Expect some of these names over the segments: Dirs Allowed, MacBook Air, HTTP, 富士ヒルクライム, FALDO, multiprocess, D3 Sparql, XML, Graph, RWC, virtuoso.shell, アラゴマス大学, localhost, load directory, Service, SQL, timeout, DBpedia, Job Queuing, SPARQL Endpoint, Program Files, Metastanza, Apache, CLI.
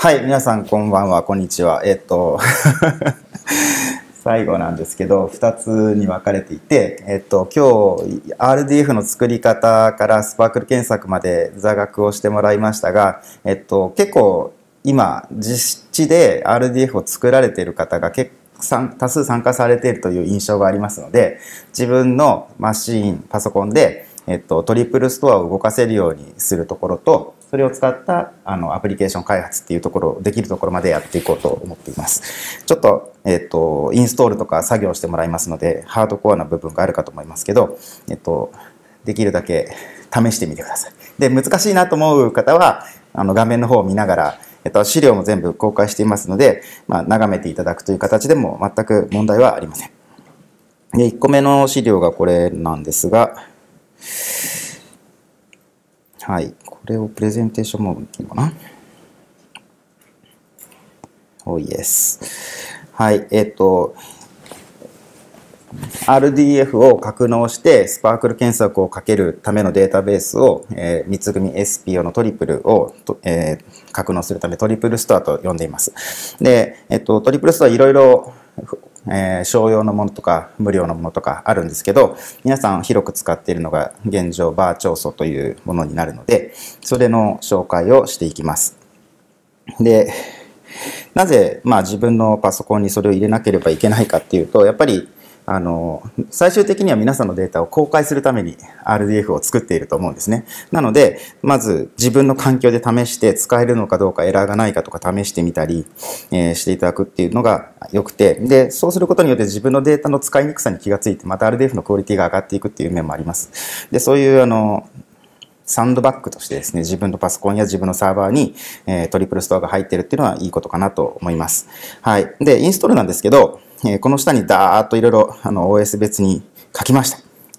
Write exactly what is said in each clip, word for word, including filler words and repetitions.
はい、皆さんこんばんは、こんにちは。えっと最後なんですけど、ふたつに分かれていて、えっと今日 アールディーエフ の作り方からスパークル検索まで座学をしてもらいましたが、えっと結構今実地で アールディーエフ を作られている方が結構多数参加されているという印象がありますので、自分のマシーン、パソコンで、えっと、トリプルストアを動かせるようにするところと、それを使ったあのアプリケーション開発っていうところ、できるところまでやっていこうと思っています。ちょっと、えっと、インストールとか作業してもらいますので、ハードコアな部分があるかと思いますけど、えっと、できるだけ試してみてください。で、難しいなと思う方は、あの画面の方を見ながら、えっと、資料も全部公開していますので、まあ、眺めていただくという形でも全く問題はありません。で、いっこめの資料がこれなんですが、はい、これをプレゼンテーションモードっていうのかな。おいです。はい、えっと、アールディーエフ を格納してスパークル検索をかけるためのデータベースを、えー、三つ組 エスピーオー のトリプルを、えー、格納するためトリプルストアと呼んでいます。で、えっと、トリプルストアいろいろ、えー、商用のものとか無料のものとかあるんですけど、皆さん広く使っているのが現状バーチョーソというものになるので、それの紹介をしていきます。で、なぜ、まあ、自分のパソコンにそれを入れなければいけないかっていうと、やっぱりあの最終的には皆さんのデータを公開するために アールディーエフ を作っていると思うんですね。なので、まず自分の環境で試して使えるのかどうか、エラーがないかとか試してみたり、えー、していただくっていうのが良くて、で、そうすることによって自分のデータの使いにくさに気がついて、また アールディーエフ のクオリティが上がっていくっていう面もあります。で、そういうあのサンドバッグとしてですね、自分のパソコンや自分のサーバーに、えー、トリプルストアが入っているっていうのはいいことかなと思います。はい。で、インストールなんですけど、この下にダーッといろいろ オーエス 別に書きました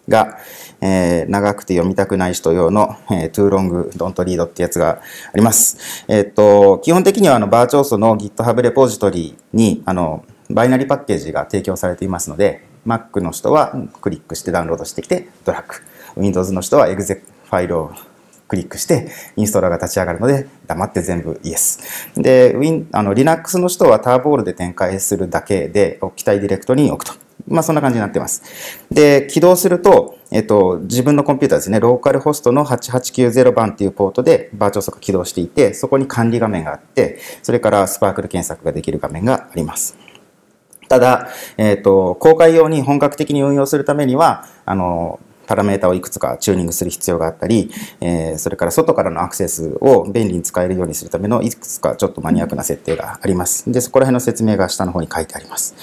が、えー、長くて読みたくない人用の、えー、too long don't read ってやつがあります。えー、っと、基本的にはあのバーチョーソの GitHub レポジトリにあのバイナリーパッケージが提供されていますので、Mac の人はクリックしてダウンロードしてきてドラッグ。Windows の人は Exec ファイルをクリックしてインストーラーが立ち上がるので黙って全部イエス。で、Win、あの Linux の人はターボールで展開するだけで置きたいディレクトリに置くと。まあそんな感じになってます。で、起動すると、えっと、自分のコンピューターですね、ローカルホストのはちはちきゅうゼロばんっていうポートでバーチョーソが起動していて、そこに管理画面があって、それからスパークル検索ができる画面があります。ただ、えっと、公開用に本格的に運用するためには、あの、パラメータをいくつかチューニングする必要があったり、えー、それから外からのアクセスを便利に使えるようにするためのいくつかちょっとマニアックな設定があります。で、そこら辺の説明が下の方に書いてあります。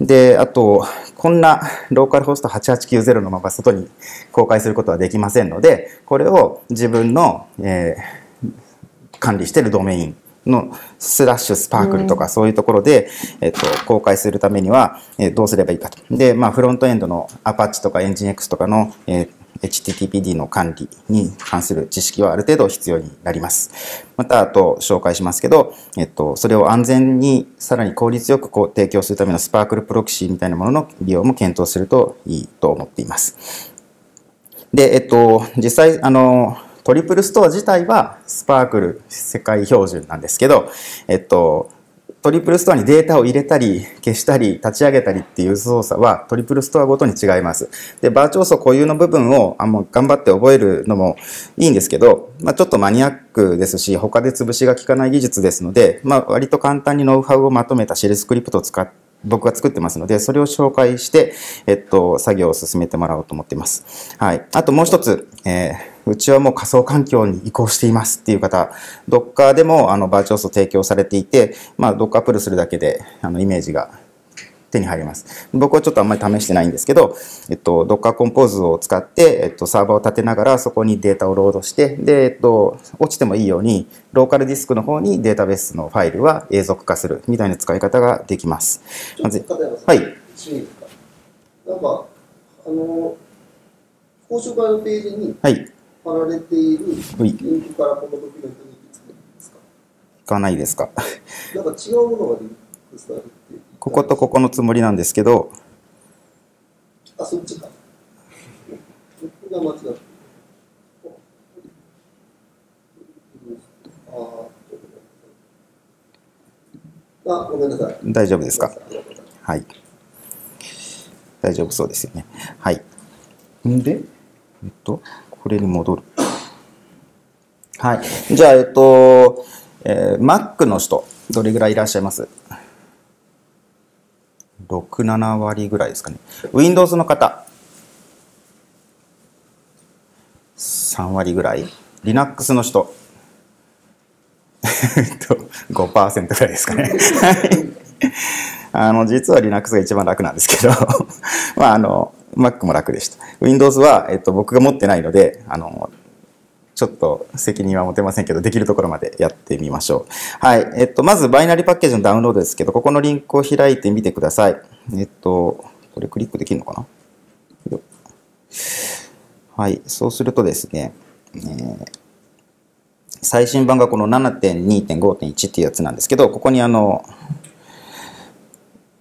で、あと、こんなローカルホストはちはちきゅうゼロのまま外に公開することはできませんので、これを自分の、えー、管理しているドメインのスラッシュスパークルとかそういうところで、えっと、公開するためには、えー、どうすればいいかと。で、まあ、フロントエンドの Apache とか エンジンエックス とかの、えー、エイチティーティーピーディー の管理に関する知識はある程度必要になります。また、あと紹介しますけど、えっと、それを安全にさらに効率よくこう提供するためのスパークルプロキシーみたいなものの利用も検討するといいと思っています。で、えっと、実際、あの、トリプルストア自体はスパークル世界標準なんですけど、えっと、トリプルストアにデータを入れたり消したり立ち上げたりっていう操作はトリプルストアごとに違います。で、バーチョーソ固有の部分をあの頑張って覚えるのもいいんですけど、まあ、ちょっとマニアックですし、他で潰しが効かない技術ですので、まあ、割と簡単にノウハウをまとめたシェルスクリプトを使って僕が作ってますので、それを紹介して、えっと、作業を進めてもらおうと思っています。はい。あともう一つ、えー、うちはもう仮想環境に移行していますっていう方、Docker でもあのバーチョーソ提供されていて、まあ、Docker プルするだけで、あの、イメージが手に入ります。僕はちょっとあんまり試してないんですけど、えっと、Docker Compose を使って、えっと、サーバーを立てながらそこにデータをロードして、で、えっと、落ちてもいいように、ローカルディスクの方にデータベースのファイルは永続化するみたいな使い方ができます。まず、はい。なんか、あの、公開のページに貼られているリンクからこのドキュメントに行くんですか？行かないですか。なんか違うものがリンクされている。こことここのつもりなんですけど、あ、そっちか。あ、ごめんなさい。大丈夫ですか？はい。大丈夫そうですよね。はい。んで、えっと、これに戻る。はい。じゃあ、えっと、えー、Mac の人、どれぐらいいらっしゃいます？ろく、ななわりぐらいですかね。Windows の方、さんわりぐらい。Linux の人、ごパーセント ぐらいですかね。あの、実は Linux が一番楽なんですけど、まあ、あの、Mac も楽でした。Windows は、えっと、僕が持ってないので、あの、ちょっと責任は持てませんけど、できるところまでやってみましょう。はい。えっと、まずバイナリーパッケージのダウンロードですけど、ここのリンクを開いてみてください。えっと、これクリックできるのかな？はい。そうするとですね、えー、最新版がこの ななてんにてんごてんいち っていうやつなんですけど、ここにあの、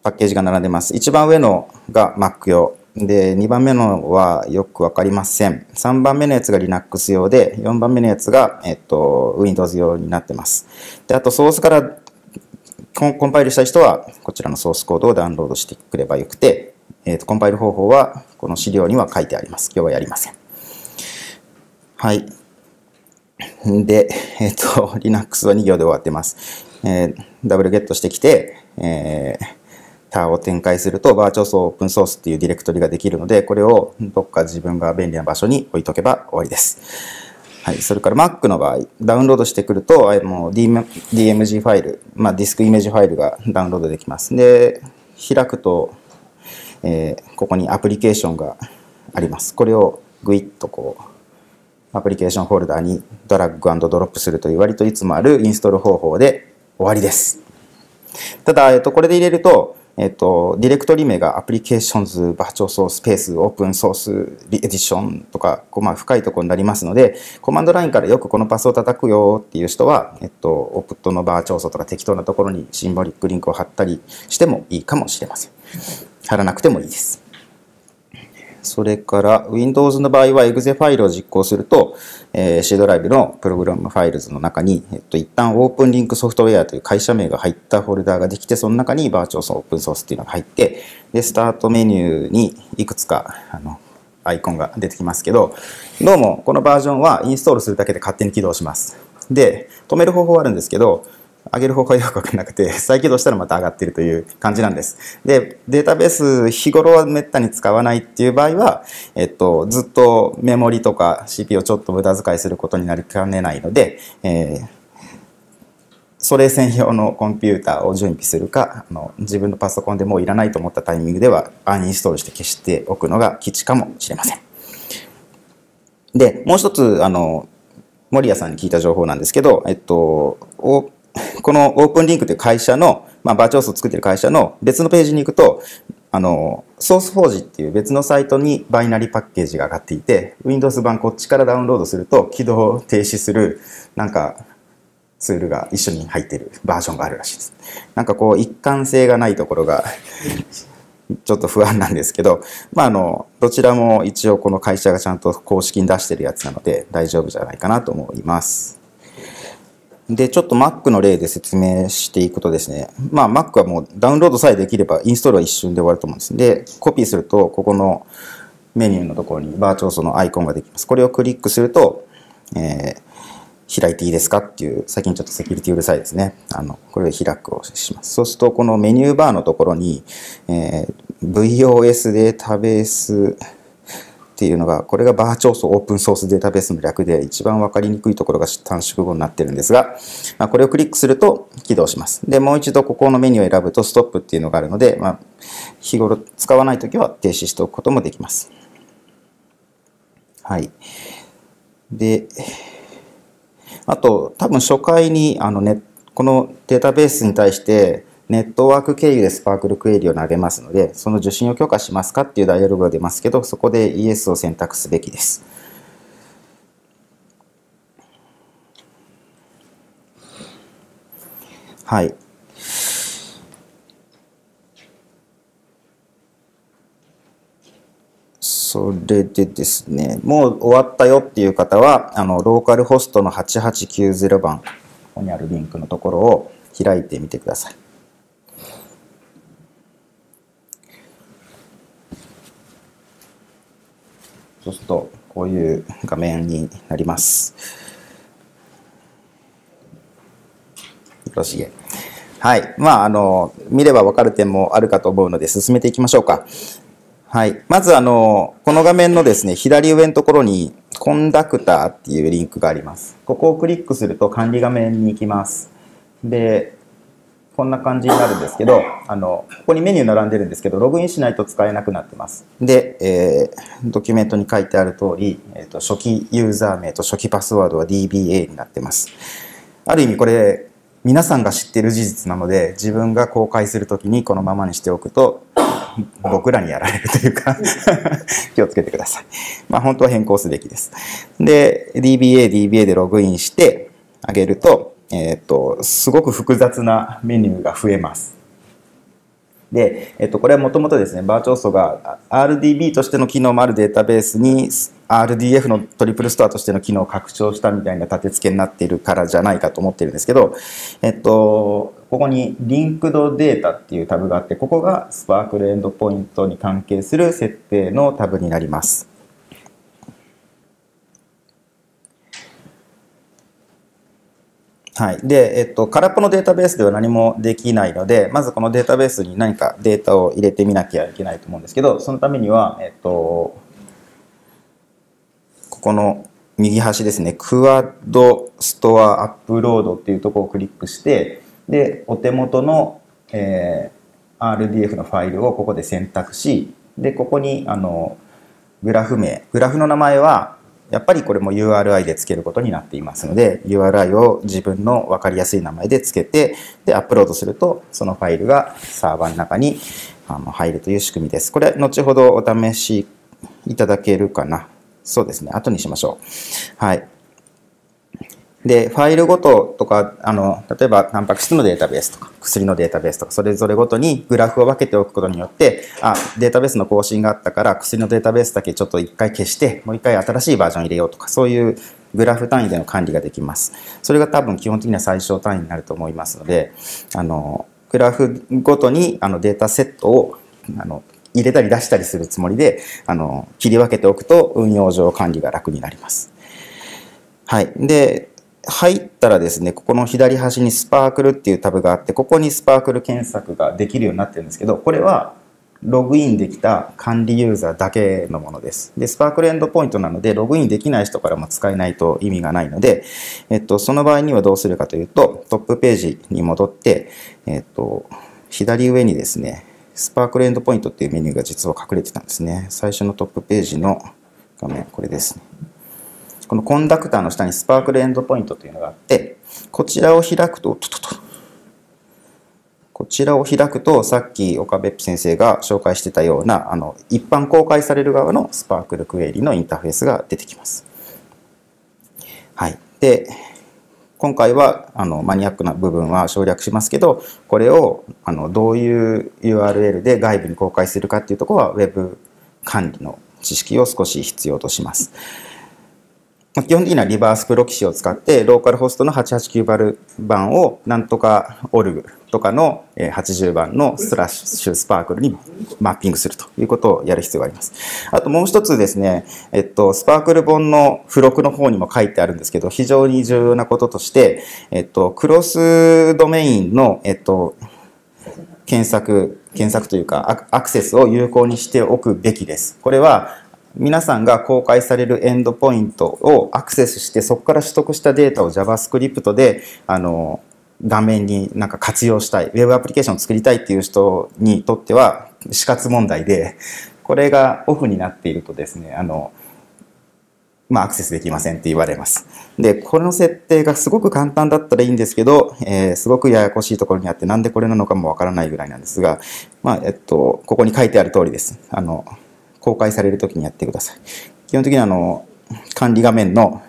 パッケージが並んでます。一番上のが Mac 用。で、にばんめのはよくわかりません。さんばんめのやつが Linux 用で、よんばんめのやつが、えっと、Windows 用になってます。で、あとソースからコン、コンパイルしたい人は、こちらのソースコードをダウンロードしてくればよくて、えっと、コンパイル方法は、この資料には書いてあります。今日はやりません。はい。で、えっと、Linux はにぎょうで終わってます。えー、ダブルゲットしてきて、えーターを展開すると、バーチャルソーオープンソースっていうディレクトリができるので、これをどっか自分が便利な場所に置いとけば終わりです。はい。それから Mac の場合、ダウンロードしてくると、ディーエムジー ファイル、まあ、ディスクイメージファイルがダウンロードできます。で、開くと、えー、ここにアプリケーションがあります。これをグイッとこう、アプリケーションフォルダーにドラッグ&ドロップするという割といつもあるインストール方法で終わりです。ただ、えっと、これで入れると、えっと、ディレクトリ名がアプリケーションズ、バーチャルソース、スペース、オープンソース、エディションとか、こうまあ深いところになりますので、コマンドラインからよくこのパスを叩くよっていう人は、えっと、オプットのバーチャルソースとか適当なところにシンボリックリンクを貼ったりしてもいいかもしれません。貼らなくてもいいです。それから、Windows の場合は エグゼ ファイルを実行すると、えー、C ドライブのプログラムファイルズの中に、えっと、一旦オープンリンクソフトウェアという会社名が入ったフォルダーができて、その中にバーチャルソースオープンソースっていうのが入って、で、スタートメニューにいくつか、あの、アイコンが出てきますけど、どうもこのバージョンはインストールするだけで勝手に起動します。で、止める方法はあるんですけど、上げる方法はよくわからなくて、再起動したらまた上がっているという感じなんです。で、データベース日頃はめったに使わないっていう場合は、えっと、ずっとメモリとか シーピーユー をちょっと無駄遣いすることになりかねないので、えー、それ専用のコンピューターを準備するか、あの、自分のパソコンでもういらないと思ったタイミングではアンインストールして消しておくのが基地かもしれません。で、もう一つ、あの、森谷さんに聞いた情報なんですけど、えっと、おこのオープンリンクという会社の、まあ、バーチャルソースを作っている会社の別のページに行くと、あの、ソースフォージっていう別のサイトにバイナリーパッケージが上がっていて、Windows 版こっちからダウンロードすると起動停止する、なんか、ツールが一緒に入っているバージョンがあるらしいです。なんかこう、一貫性がないところが、ちょっと不安なんですけど、まあ、あの、どちらも一応この会社がちゃんと公式に出してるやつなので大丈夫じゃないかなと思います。で、ちょっと Mac の例で説明していくとですね、まあ Mac はもうダウンロードさえできればインストールは一瞬で終わると思うんです。で、コピーすると、ここのメニューのところにバーチャルソースのアイコンができます。これをクリックすると、えー、開いていいですかっていう、最近ちょっとセキュリティうるさいですね。あの、これで開くをします。そうすると、このメニューバーのところに、えー、ブイオーエス データベース、っていうのが、これがバーチャルソースオープンソースデータベースの略で一番分かりにくいところが短縮語になってるんですが、まあ、これをクリックすると起動します。で、もう一度ここのメニューを選ぶとストップっていうのがあるので、まあ、日頃使わないときは停止しておくこともできます。はい。で、あと多分初回にあの、ね、このデータベースに対してネットワーク経由でスパークルクエリを投げますので、その受信を許可しますかっていうダイアログが出ますけど、そこで イエス を選択すべきです。はい。それでですね、もう終わったよっていう方は、あの、ローカルホストのはちはちきゅうぜろばん、ここにあるリンクのところを開いてみてください。そうするとこういう画面になります。よろしげ。はい。まあ、あの、見ればわかる点もあるかと思うので進めていきましょうか。はい。まず、あの、この画面のですね、左上のところにコンダクターっていうリンクがあります。ここをクリックすると管理画面に行きます。で、こんな感じになるんですけど、あの、ここにメニュー並んでるんですけど、ログインしないと使えなくなってます。で、えー、ドキュメントに書いてある通り、えーと、初期ユーザー名と初期パスワードは ディービーエー になってます。ある意味これ、皆さんが知ってる事実なので、自分が公開するときにこのままにしておくと、僕らにやられるというか、気をつけてください。まあ本当は変更すべきです。で、ディービーエー、ディービーエー でログインしてあげると、えっと、すごく複雑なメニューが増えます。で、えっと、これはもともとですね、バーチャーソが アールディービー としての機能もあるデータベースに アールディーエフ のトリプルストアとしての機能を拡張したみたいな立て付けになっているからじゃないかと思ってるんですけど、えっと、ここにリンクドデータっていうタブがあって、ここがスパークルエンドポイントに関係する設定のタブになります。はい。で、えっと、空っぽのデータベースでは何もできないので、まずこのデータベースに何かデータを入れてみなきゃいけないと思うんですけど、そのためには、えっと、ここの右端ですね、クアッドストアアップロードっていうところをクリックして、で、お手元の、えー、アールディーエフ のファイルをここで選択し、で、ここに、あの、グラフ名、グラフの名前は、やっぱりこれも ユーアールアイ でつけることになっていますので、ユーアールアイ を自分の分かりやすい名前でつけて、で、アップロードすると、そのファイルがサーバーの中に入るという仕組みです。これ、後ほどお試しいただけるかな。そうですね。後にしましょう。はい。で、ファイルごととか、あの、例えば、タンパク質のデータベースとか、薬のデータベースとか、それぞれごとにグラフを分けておくことによって、あ、データベースの更新があったから、薬のデータベースだけちょっと一回消して、もう一回新しいバージョン入れようとか、そういうグラフ単位での管理ができます。それが多分基本的には最小単位になると思いますので、あの、グラフごとにあのデータセットを、あの、入れたり出したりするつもりで、あの、切り分けておくと運用上管理が楽になります。はい。で、入ったらですね、ここの左端にスパークルっていうタブがあって、ここにスパークル検索ができるようになってるんですけど、これはログインできた管理ユーザーだけのものです。で、スパークルエンドポイントなので、ログインできない人からも使えないと意味がないので、えっと、その場合にはどうするかというと、トップページに戻って、えっと、左上にですね、スパークルエンドポイントっていうメニューが実は隠れてたんですね。最初のトップページの画面、これですね。このコンダクターの下にスパークルエンドポイントというのがあって、こちらを開くと、とととこちらを開くと、さっき岡部先生が紹介してたような、あの、一般公開される側のスパークルクエリのインターフェースが出てきます。はい。で、今回は、あの、マニアックな部分は省略しますけど、これを、あの、どういう ユーアールエル で外部に公開するかっていうところは、ウェブ管理の知識を少し必要とします。基本的にはリバースプロキシを使って、ローカルホストのはちはちきゅう番をなんとかオルグとかのはちじゅうばんのスラッシュスパークルにマッピングするということをやる必要があります。あともう一つですね、えっと、スパークル本の付録の方にも書いてあるんですけど、非常に重要なこととして、えっと、クロスドメインの、えっと、検索、検索というか、アクセスを有効にしておくべきです。これは、皆さんが公開されるエンドポイントをアクセスして、そこから取得したデータを ジャバスクリプト で、あの、画面になんか活用したい、ウェブアプリケーションを作りたいっていう人にとっては死活問題で、これがオフになっているとですね、あの、まあ、アクセスできませんって言われます。で、この設定がすごく簡単だったらいいんですけど、えー、すごくややこしいところにあって、なんでこれなのかもわからないぐらいなんですが、まあ、えっと、ここに書いてある通りです。あの、公開されるときにやってください。基本的にあの、管理画面の、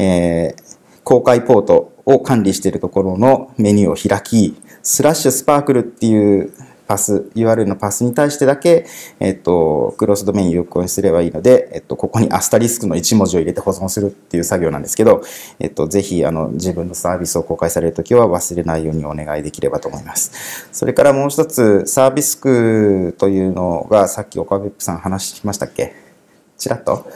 えー、公開ポートを管理しているところのメニューを開き、スラッシュスパークルっていうパス、ユーアールエル のパスに対してだけ、えっと、クロスドメインを有効にすればいいので、えっと、ここにアスタリスクのいち文字を入れて保存するっていう作業なんですけど、えっと、ぜひ、あの、自分のサービスを公開されるときは忘れないようにお願いできればと思います。それからもう一つ、サービスクというのが、さっき岡部さん話しましたっけちらっと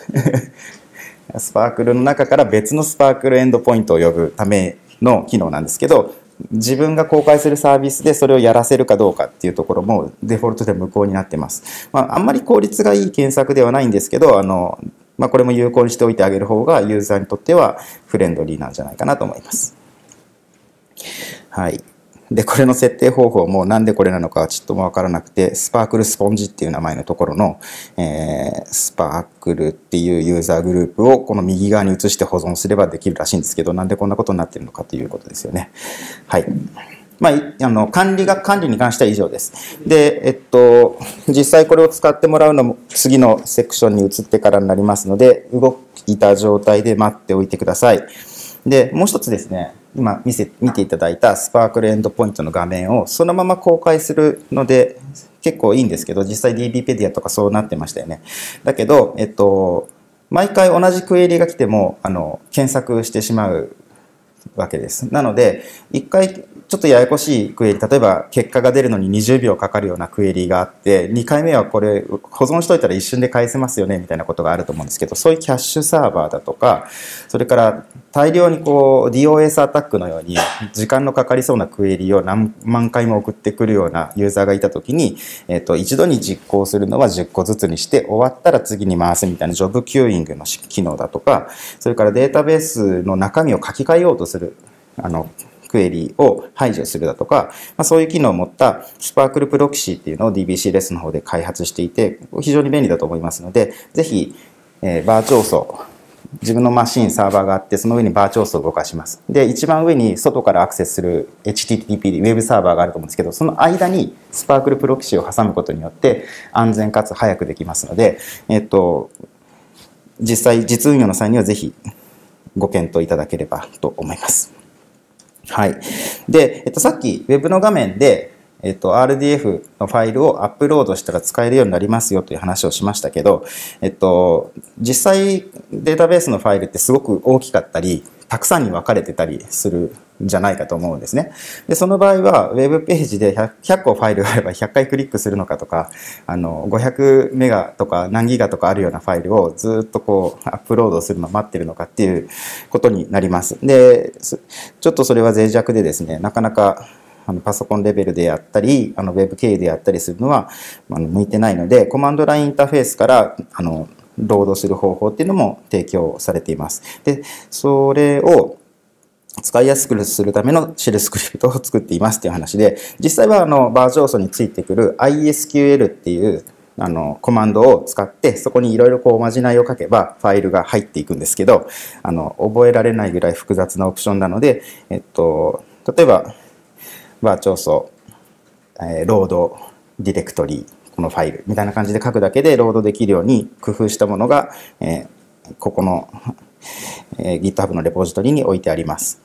スパークルの中から別のスパークルエンドポイントを呼ぶための機能なんですけど、自分が公開するサービスでそれをやらせるかどうかっていうところもデフォルトで無効になってます。まあ、あんまり効率がいい検索ではないんですけど、あの、まあ、これも有効にしておいてあげる方がユーザーにとってはフレンドリーなんじゃないかなと思います。はい。で、これの設定方法もなんでこれなのかちょっともわからなくて、スパークルスポンジっていう名前のところの、えー、スパークルっていうユーザーグループをこの右側に移して保存すればできるらしいんですけど、なんでこんなことになってるのかということですよね。はい。まあ、あの、管理が、管理に関しては以上です。で、えっと、実際これを使ってもらうのも次のセクションに移ってからになりますので、動いた状態で待っておいてください。で、もう一つですね、今見せ、見ていただいたスパークルエンドポイントの画面をそのまま公開するので結構いいんですけど、実際 ディービーペディア とかそうなってましたよね。だけど、えっと、毎回同じクエリが来ても、あの、検索してしまうわけです。なので、一回、ちょっとややこしいクエリ、例えば結果が出るのににじゅうびょうかかるようなクエリがあって、にかいめはこれ保存しといたら一瞬で返せますよねみたいなことがあると思うんですけど、そういうキャッシュサーバーだとか、それから大量にこう ディーオーエス アタックのように時間のかかりそうなクエリを何万回も送ってくるようなユーザーがいたときに、えっと、一度に実行するのはじゅっこずつにして終わったら次に回すみたいなジョブキューイングの機能だとか、それからデータベースの中身を書き換えようとする、あの、クエリを排除するだとか、まあ、そういう機能を持ったスパークルプロキシーっていうのを ディービーシー レスの方で開発していて、非常に便利だと思いますので、ぜひ、えー、バーチャル層、自分のマシン、サーバーがあって、その上にバーチャル層を動かします。で、一番上に外からアクセスする エイチティーティーピー、ウェブサーバーがあると思うんですけど、その間にスパークルプロキシーを挟むことによって安全かつ早くできますので、えっと、実際、実運用の際にはぜひご検討いただければと思います。はい。で、えっと、さっき Web の画面で、えっと、アールディーエフ のファイルをアップロードしたら使えるようになりますよという話をしましたけど、えっと、実際データベースのファイルってすごく大きかったり、たくさんに分かれてたりするんじゃないかと思うんですね。で、その場合は Web ページで 100, ひゃっこファイルがあればひゃっかいクリックするのかとか、あの、ごひゃくメガとか何ギガとかあるようなファイルをずっとこうアップロードするのを待ってるのかっていうことになります。で、ちょっとそれは脆弱でですね、なかなかあのパソコンレベルでやったり、あのウェブ経由でやったりするのはあの向いてないので、コマンドラインインターフェースからあのロードする方法っていうのも提供されています。で、それを使いやすくするためのシェルスクリプトを作っていますっていう話で、実際はあのバージョン素についてくる アイエスキューエル っていうあのコマンドを使って、そこにいろいろこうおまじないを書けばファイルが入っていくんですけど、あの覚えられないぐらい複雑なオプションなので、えっと、例えば、バーチャル層、えー、ロードディレクトリー、このファイルみたいな感じで書くだけでロードできるように工夫したものが、えー、ここの、えー、GitHub のレポジトリに置いてあります。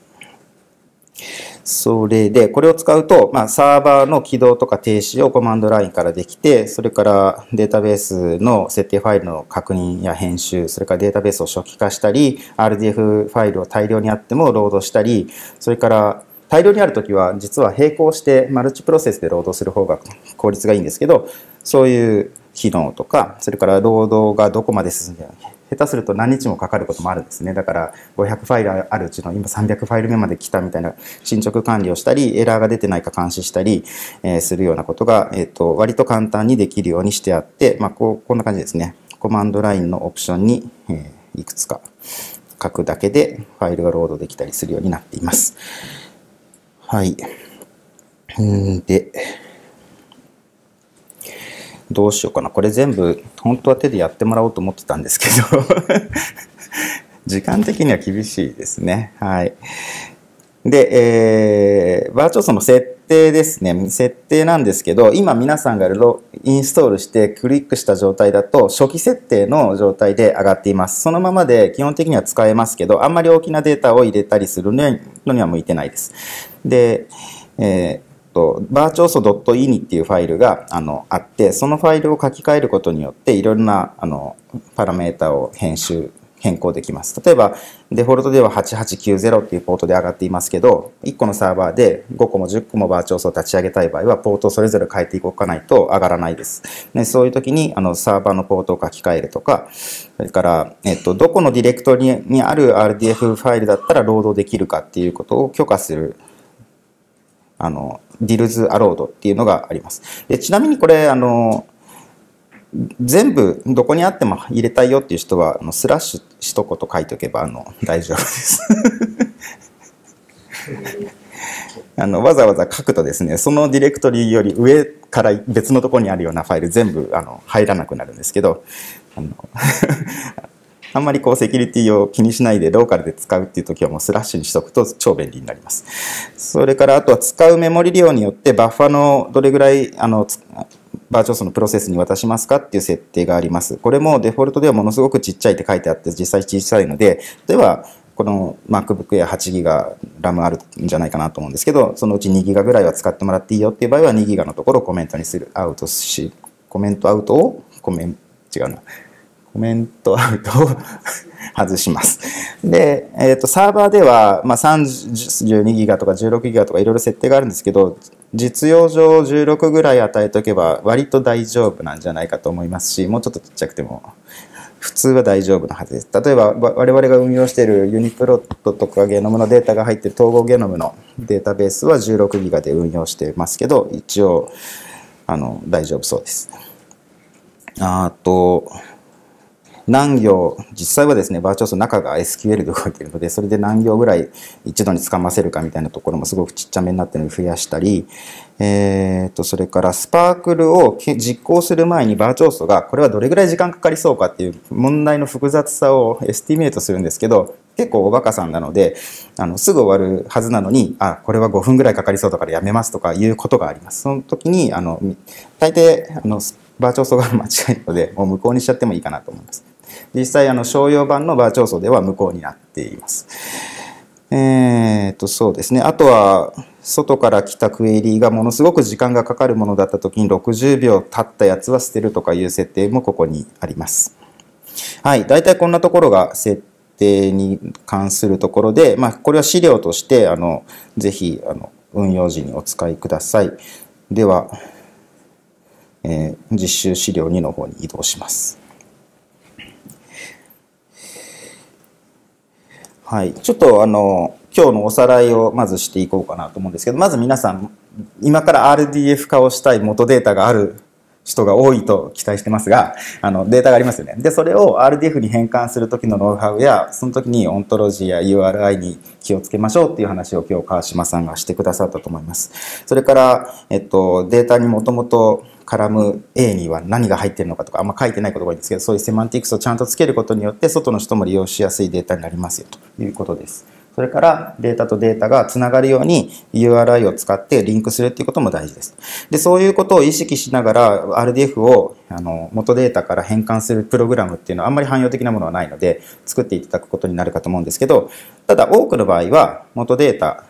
それで、これを使うと、まあ、サーバーの起動とか停止をコマンドラインからできて、それからデータベースの設定ファイルの確認や編集、それからデータベースを初期化したり、アールディーエフ ファイルを大量にあってもロードしたり、それから大量にあるときは、実は並行してマルチプロセスでロードする方が効率がいいんですけど、そういう機能とか、それからロードがどこまで進んで、下手すると何日もかかることもあるんですね。だからごひゃくファイルあるうちの今さんびゃくファイルめまで来たみたいな進捗管理をしたり、エラーが出てないか監視したりするようなことが、えっと、割と簡単にできるようにしてあって、まあ、こう、こんな感じですね。コマンドラインのオプションにいくつか書くだけでファイルがロードできたりするようになっています。はい。で、どうしようかな。これ全部、本当は手でやってもらおうと思ってたんですけど、時間的には厳しいですね。はい。で、えー、バーチャル層の設定ですね。設定なんですけど、今皆さんがインストールしてクリックした状態だと、初期設定の状態で上がっています。そのままで基本的には使えますけど、あんまり大きなデータを入れたりするのには向いてないです。で、えーバーチャル層 .ini っていうファイルが あ, のあって、そのファイルを書き換えることによって、いろいろなあのパラメータを編集、変更できます。例えば、デフォルトでははちはちきゅうゼロっていうポートで上がっていますけど、いっこのサーバーでごこもじゅっこもバーチャルソースを立ち上げたい場合は、ポートをそれぞれ変えていこうかないと上がらないです。でそういう時に、あの、サーバーのポートを書き換えるとか、それから、えっと、どこのディレクトリにある アールディーエフ ファイルだったらロードできるかっていうことを許可する、あの、Dills Allowedっていうのがあります。でちなみにこれ、あの、全部どこにあっても入れたいよっていう人はあのスラッシュ一言書いておけばあの大丈夫ですあのわざわざ書くとですねそのディレクトリより上から別のところにあるようなファイル全部あの入らなくなるんですけどあのあんまりこうセキュリティを気にしないでローカルで使うっていう時はもうスラッシュにしとくと超便利になります。それからあとは使うメモリ量によってバッファのどれぐらいあのバーチャルソースのプロセスに渡しますかっていう設定があります。これもデフォルトではものすごくちっちゃいって書いてあって実際小さいので、例えばこの MacBook Air はちギガ RAM あるんじゃないかなと思うんですけど、そのうち にギガ ぐらいは使ってもらっていいよっていう場合は にギガ のところをコメントにする、アウトし、コメントアウトを、コメント、違うな。コメントアウトを外します。で、えっと、サーバーでは、まあ、さんじゅうにギガとかじゅうろくギガとかいろいろ設定があるんですけど、実用上じゅうろくぐらい与えておけば割と大丈夫なんじゃないかと思いますし、もうちょっとちっちゃくても普通は大丈夫なはずです。例えば我々が運用しているユニプロットとかゲノムのデータが入っている統合ゲノムのデータベースはじゅうろくギガで運用してますけど、一応あの大丈夫そうです。あと、何行、実際はですね、バーチャルソースの中が エスキューエル で動いているので、それで何行ぐらい一度につかませるかみたいなところもすごくちっちゃめになっているので増やしたり、えー、とそれからスパークルを実行する前にバーチャルソースがこれはどれぐらい時間かかりそうかっていう問題の複雑さをエスティメートするんですけど、結構おバカさんなので、あのすぐ終わるはずなのに、あ、これはごふんぐらいかかりそうだからやめますとかいうことがあります。その時に、あの大抵あのバーチャルソースが間違えるので、もう無効にしちゃってもいいかなと思います。実際、あの商用版のバーチャルソースでは無効になっています。えーと、そうですね。あとは、外から来たクエリがものすごく時間がかかるものだった時にろくじゅうびょう経ったやつは捨てるとかいう設定もここにあります。はい。大体こんなところが設定に関するところで、まあ、これは資料として、あの、ぜひ、あの、運用時にお使いください。では、えー、実習資料にの方に移動します。はい、ちょっとあの今日のおさらいをまずしていこうかなと思うんですけど、まず皆さん今から アールディーエフ 化をしたい元データがある人が多いと期待してますが、あのデータがありますよね。でそれを アールディーエフ に変換する時のノウハウや、その時にオントロジーや ユーアールアイ に気をつけましょうっていう話を今日川島さんがしてくださったと思います。それから、えっと、データにもともと絡む A には何が入っているのかとか、あんま書いてないことが多いんですけど、そういうセマンティクスをちゃんとつけることによって外の人も利用しやすいデータになりますよということです。それからデータとデータがつながるように ユーアールアイ を使ってリンクするっていうことも大事です。でそういうことを意識しながら アールディーエフ をあの元データから変換するプログラムっていうのはあんまり汎用的なものはないので作っていただくことになるかと思うんですけど、ただ多くの場合は元データ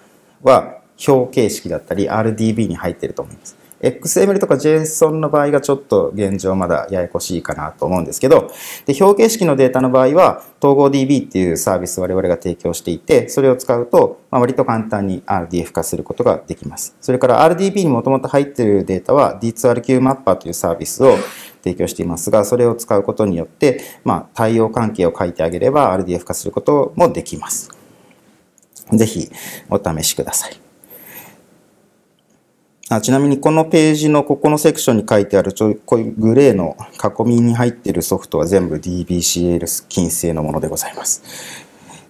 は表形式だったり アールディービー に入っていると思います。エックスエムエル とか ジェイソン の場合がちょっと現状まだややこしいかなと思うんですけど、で表形式のデータの場合は統合 ディービー っていうサービスを我々が提供していて、それを使うと割と簡単に アールディーエフ 化することができます。それから アールディービー にもともと入っているデータは ディーツーアールキュー マッパーというサービスを提供していますが、それを使うことによって、まあ、対応関係を書いてあげれば アールディーエフ 化することもできます。ぜひお試しください。あ、ちなみにこのページのここのセクションに書いてあるちょいこういうグレーの囲みに入っているソフトは全部 ディービーシーエル 近製のものでございます。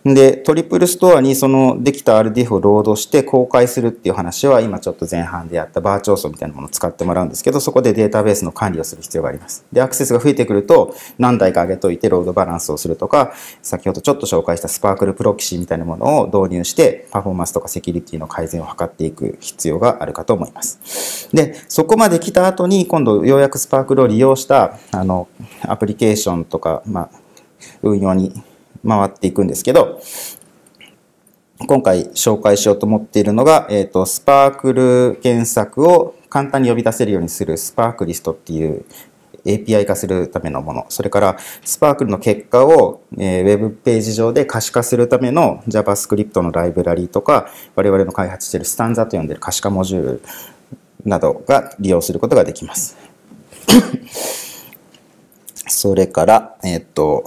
で、トリプルストアにそのできた アールディーエフ をロードして公開するっていう話は今ちょっと前半でやったバーチャルソースみたいなものを使ってもらうんですけど、そこでデータベースの管理をする必要があります。で、アクセスが増えてくると何台か上げといてロードバランスをするとか、先ほどちょっと紹介したスパークルプロキシみたいなものを導入してパフォーマンスとかセキュリティの改善を図っていく必要があるかと思います。で、そこまで来た後に今度ようやくスパークルを利用したあのアプリケーションとか、まあ、運用に回っていくんですけど、今回紹介しようと思っているのが、えっと、スパークル検索を簡単に呼び出せるようにするスパークリストっていうエーピーアイ 化するためのもの、それからスパークルの結果を、えー、ウェブページ上で可視化するための JavaScript のライブラリとか、我々の開発しているスタンザと呼んでいる可視化モジュールなどが利用することができます。それから、えっと、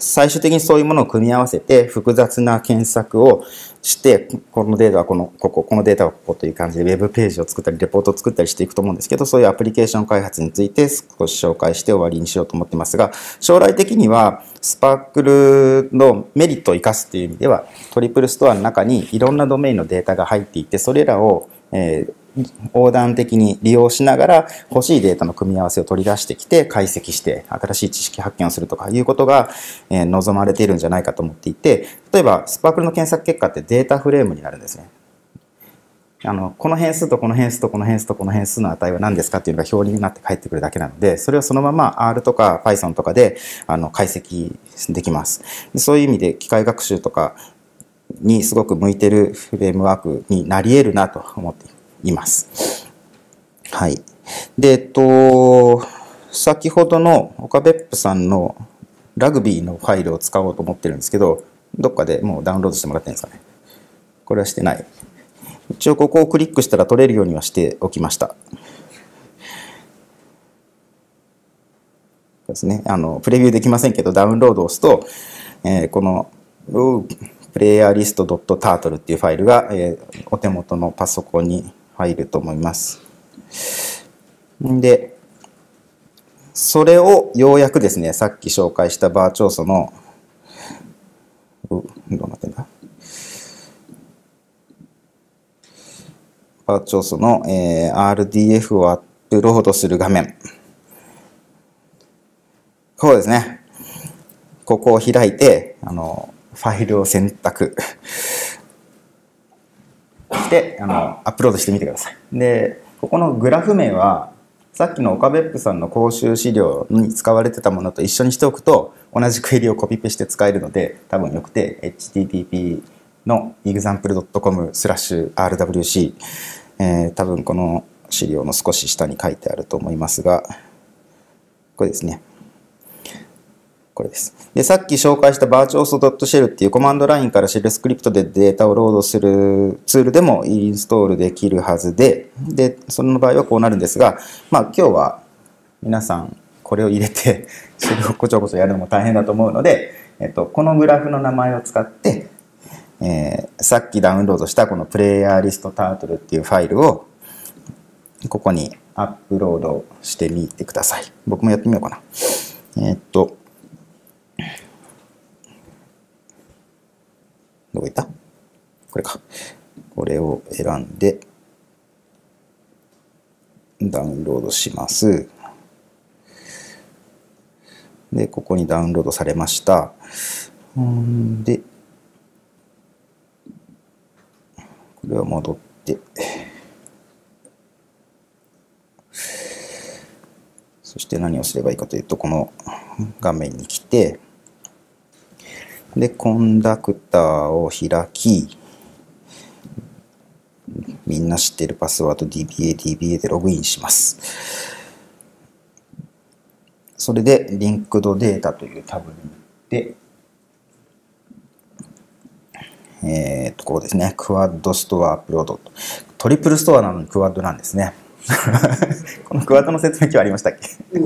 最終的にそういうものを組み合わせて複雑な検索をして、このデータはこの、ここ、このデータはここという感じでウェブページを作ったり、レポートを作ったりしていくと思うんですけど、そういうアプリケーション開発について少し紹介して終わりにしようと思ってますが、将来的にはスパークルのメリットを生かすという意味では、トリプルストアの中にいろんなドメインのデータが入っていて、それらを、えー横断的に利用しながら欲しいデータの組み合わせを取り出してきて解析して新しい知識発見をするとかいうことが望まれているんじゃないかと思っていて、例えばスパークルの検索結果ってデータフレームになるんですね。あのこの変数とこの変数とこの変数とこの変数の値は何ですかっていうのが表になって返ってくるだけなので、それをそのまま R とか Python とかであの解析できます。でそういう意味で機械学習とかにすごく向いてるフレームワークになり得るなと思っていますいます。はい。で、えっと、先ほどの岡別府さんのラグビーのファイルを使おうと思ってるんですけど、どっかでもうダウンロードしてもらってるんですかね。これはしてない。一応ここをクリックしたら取れるようにはしておきました。ですね。あの、プレビューできませんけど、ダウンロードを押すと、えー、この、プレイヤーリスト .turtle っていうファイルが、えー、お手元のパソコンに入ると思います。で、それをようやくですね、さっき紹介したバーチョーソの、うどうなってんだバーチョーソの、えー、アールディーエフ をアップロードする画面。こうですね。ここを開いて、あの、ファイルを選択してあのアップロードしてみてください。で、ここのグラフ名はさっきの岡別府さんの講習資料に使われてたものと一緒にしておくと同じクエリをコピペして使えるので多分よくて エイチティーティーピー の example.com スラッシュ アールダブリューシー、えー、多分この資料の少し下に書いてあると思いますがこれですね。これです。で、さっき紹介した virtuoso.shell っていうコマンドラインからシェルスクリプトでデータをロードするツールでもインストールできるはずで、で、その場合はこうなるんですが、まあ今日は皆さんこれを入れてシェルをこちょこちょやるのも大変だと思うので、えっと、このグラフの名前を使って、えー、さっきダウンロードしたこのプレイヤーリストタートルっていうファイルをここにアップロードしてみてください。僕もやってみようかな。えっと、どこ行った？これか。これを選んでダウンロードします。で、ここにダウンロードされました。で、これは戻って、そして何をすればいいかというと、この画面に来て、で、コンダクターを開き、みんな知ってるパスワード ディービーエーディービーエー でログインします。それで、リンクドデータというタブに行って、えーっと、ここですね、クアッドストアアップロード。トリプルストアなのにクアッドなんですね。このクワッドの説明今日ありましたっけえ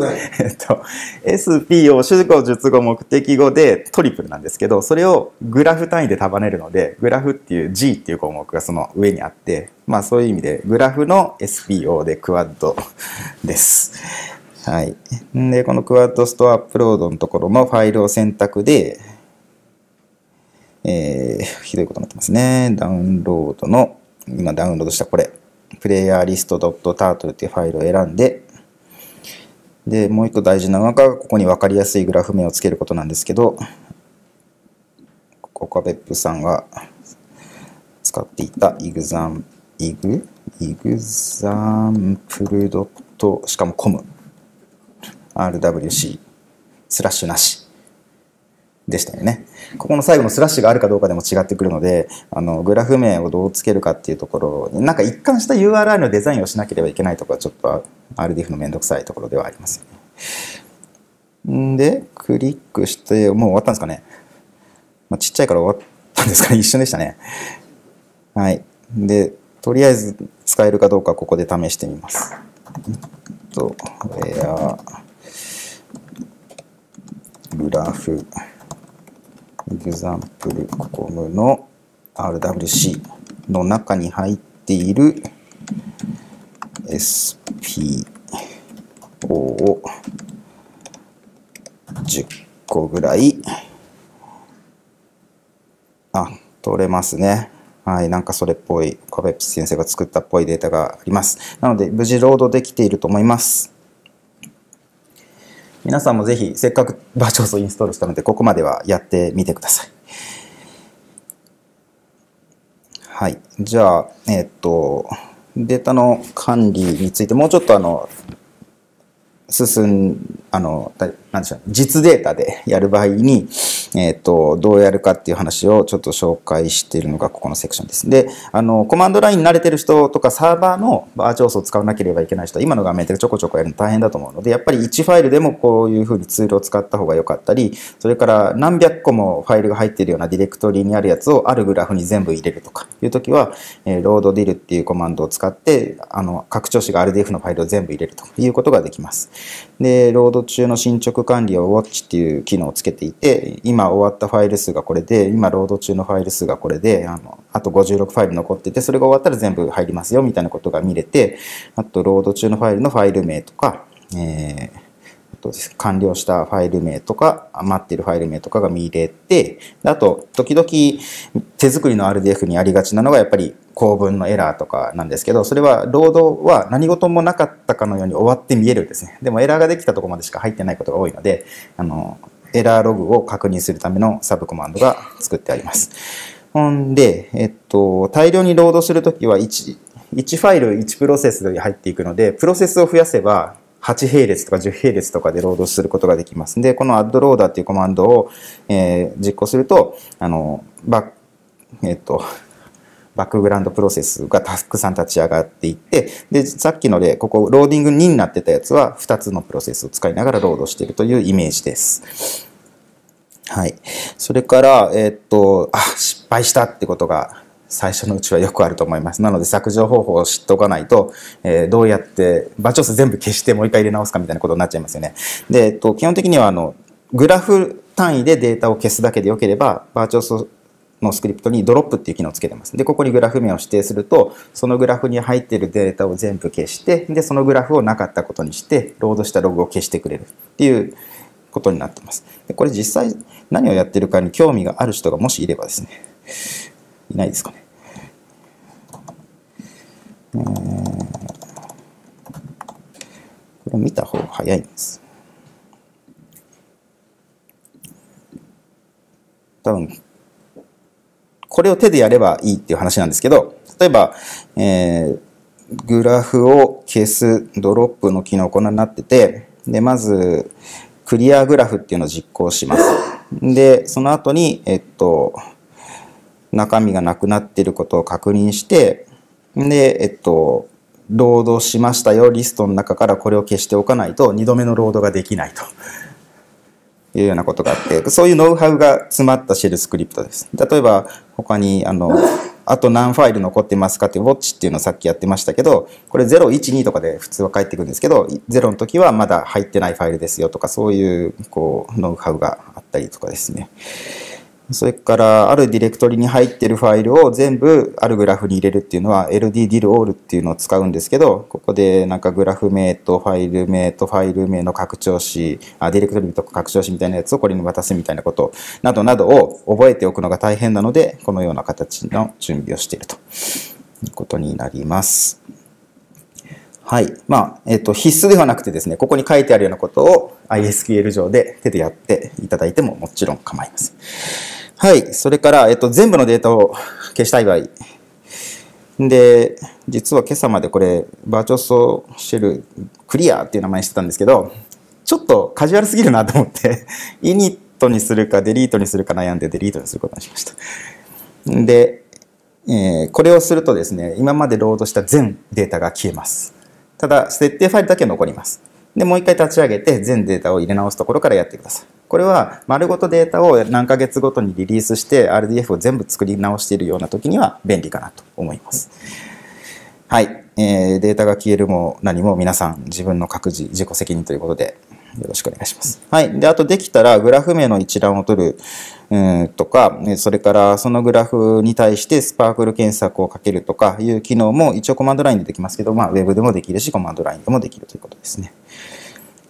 っと エスピー を主語述語目的語でトリプルなんですけど、それをグラフ単位で束ねるのでグラフっていう G っていう項目がその上にあって、まあそういう意味でグラフの エスピーオー でクワッドです。はい。でこのクワッドストアアップロードのところのファイルを選択で、えー、ひどいことになってますね。ダウンロードの今ダウンロードしたこれプレイヤーリスト .turtle っていうファイルを選んで、で、もう一個大事なのが、ここに分かりやすいグラフ名をつけることなんですけど、ここ岡別府さんが使っていた exam、eg、example. しかも com、rwc、スラッシュなし。でしたよね。ここの最後のスラッシュがあるかどうかでも違ってくるので、あのグラフ名をどうつけるかっていうところになんか一貫した ユーアールエル のデザインをしなければいけないところはちょっと アールディーエフ のめんどくさいところではありますよね。んで、クリックして、もう終わったんですかね。まあ、ちっちゃいから終わったんですかね。一瞬でしたね。はい。で、とりあえず使えるかどうかここで試してみます。えっと、エア、グラフ、エグザンプルコムの アールダブリューシー の中に入っている エスピーオー をじゅっこぐらい、あ、取れますね。はい、なんかそれっぽい、カベプス先生が作ったっぽいデータがあります。なので、無事ロードできていると思います。皆さんもぜひ、せっかくバーチャルソースをインストールしたので、ここまではやってみてください。はい。じゃあ、えっと、データの管理について、もうちょっとあの、進ん、あの、なんでしょう、実データでやる場合に、えっと、どうやるかっていう話をちょっと紹介しているのがここのセクションです。で、あの、コマンドラインに慣れてる人とかサーバーのバーチャルソースを使わなければいけない人は今の画面でちょこちょこやるの大変だと思うので、やっぱりいちファイルでもこういうふうにツールを使った方が良かったり、それから何百個もファイルが入っているようなディレクトリにあるやつをあるグラフに全部入れるとかいうときは、えー、ロードディルっていうコマンドを使って、あの、拡張子が アールディーエフ のファイルを全部入れるということができます。で、ロード中の進捗管理をウォッチっていう機能をつけていて、今終わったファイル数がこれで、今ロード中のファイル数がこれで、あの、あとごじゅうろくファイル残ってて、それが終わったら全部入りますよ、みたいなことが見れて、あとロード中のファイルのファイル名とか、えー完了したファイル名とか、待っているファイル名とかが見れて、あと、時々手作りの アールディーエフ にありがちなのがやっぱり構文のエラーとかなんですけど、それはロードは何事もなかったかのように終わって見えるんですね。でもエラーができたところまでしか入ってないことが多いので、あの、エラーログを確認するためのサブコマンドが作ってあります。ほんで、えっと、大量にロードするときはいち、いちファイルいちプロセスに入っていくので、プロセスを増やせば、はち並列とかじゅう並列とかでロードすることができます。で、このアッドローダーっていうコマンドを、えー、実行すると、あの、バッ、えっと、バックグラウンドプロセスがたくさん立ち上がっていって、で、さっきの例、ここローディングにになってたやつはふたつのプロセスを使いながらロードしているというイメージです。はい。それから、えっと、あ、失敗したってことが、最初のうちはよくあると思います。なので削除方法を知っておかないと、えー、どうやって、バーチャルソース全部消してもう一回入れ直すかみたいなことになっちゃいますよね。で、えっと、基本的にはあの、グラフ単位でデータを消すだけでよければ、バーチャルソースのスクリプトにドロップっていう機能をつけてます。で、ここにグラフ名を指定すると、そのグラフに入っているデータを全部消して、で、そのグラフをなかったことにして、ロードしたログを消してくれるっていうことになってます。で、これ実際何をやってるかに興味がある人がもしいればですね、いないですかね。えー、これ見た方が早いんです。多分、これを手でやればいいっていう話なんですけど、例えば、えー、グラフを消すドロップの機能こんなになってて、で、まず、クリアグラフっていうのを実行します。で、その後に、えっと、中身がなくなっていることを確認して、で、えっと、ロードしましたよ、リストの中からこれを消しておかないと、二度目のロードができないというようなことがあって、そういうノウハウが詰まったシェルスクリプトです。例えば、他に、あの、あと何ファイル残ってますかっていうウォッチっていうのをさっきやってましたけど、これゼロ、イチ、ニとかで普通は返ってくるんですけど、ゼロの時はまだ入ってないファイルですよとか、そういう、こう、ノウハウがあったりとかですね。それから、あるディレクトリに入っているファイルを全部あるグラフに入れるっていうのは エルディーディルオール っていうのを使うんですけど、ここでなんかグラフ名とファイル名とファイル名の拡張子、あ、ディレクトリとか拡張子みたいなやつをこれに渡すみたいなことなどなどを覚えておくのが大変なので、このような形の準備をしているということになります。はい。まあ、えっと、必須ではなくてですね、ここに書いてあるようなことを アイエスキューエル 上で手でやっていただいてももちろん構いません。はい。それから、えっと、全部のデータを消したい場合。で、実は今朝までこれ、バーチャルソースシェルクリアっていう名前にしてたんですけど、ちょっとカジュアルすぎるなと思って、イニットにするかデリートにするか悩んでデリートにすることにしました。で、えー、これをするとですね、今までロードした全データが消えます。ただ、設定ファイルだけ残ります。で、もう一回立ち上げて全データを入れ直すところからやってください。これは丸ごとデータを何ヶ月ごとにリリースして アールディーエフ を全部作り直しているような時には便利かなと思います。はい、えー、データが消えるも何も皆さん自分の各自自己責任ということでよろしくお願いします。はい。で、あとできたらグラフ名の一覧を取るうんとか、それからそのグラフに対してスパークル検索をかけるとかいう機能も一応コマンドラインでできますけど、まあウェブでもできるしコマンドラインでもできるということですね。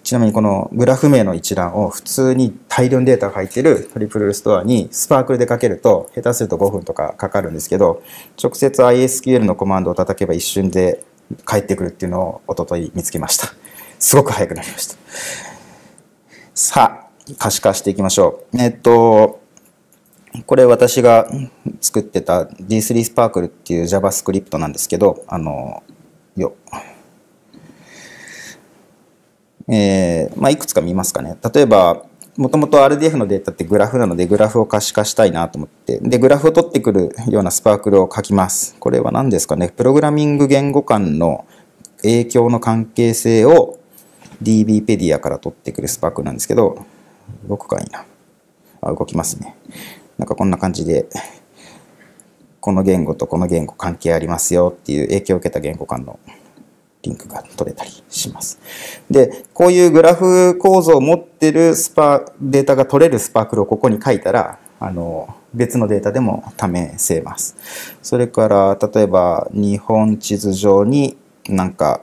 ちなみにこのグラフ名の一覧を普通に大量にデータが入っているトリプルストアにスパークルでかけると下手するとごふんとかかかるんですけど、直接 アイエスキューエル のコマンドを叩けば一瞬で返ってくるっていうのを一昨日見つけました。すごく早くなりました。さあ、可視化していきましょう。えっと、これ私が作ってた ディースリー スパークルっていう JavaScript なんですけど、あの、よえーまあ、いくつか見ますかね。例えばもともと アールディーエフ のデータってグラフなのでグラフを可視化したいなと思ってでグラフを取ってくるようなスパークルを書きます。これは何ですかね。プログラミング言語間の影響の関係性を ディービーペディア から取ってくるスパークルなんですけど、動くかいなあ、動きますね。なんかこんな感じでこの言語とこの言語関係ありますよっていう影響を受けた言語間のリンクが取れたりします。で、こういうグラフ構造を持ってるスパ、データが取れるスパークルをここに書いたら、あの、別のデータでも試せます。それから、例えば、日本地図上になんか、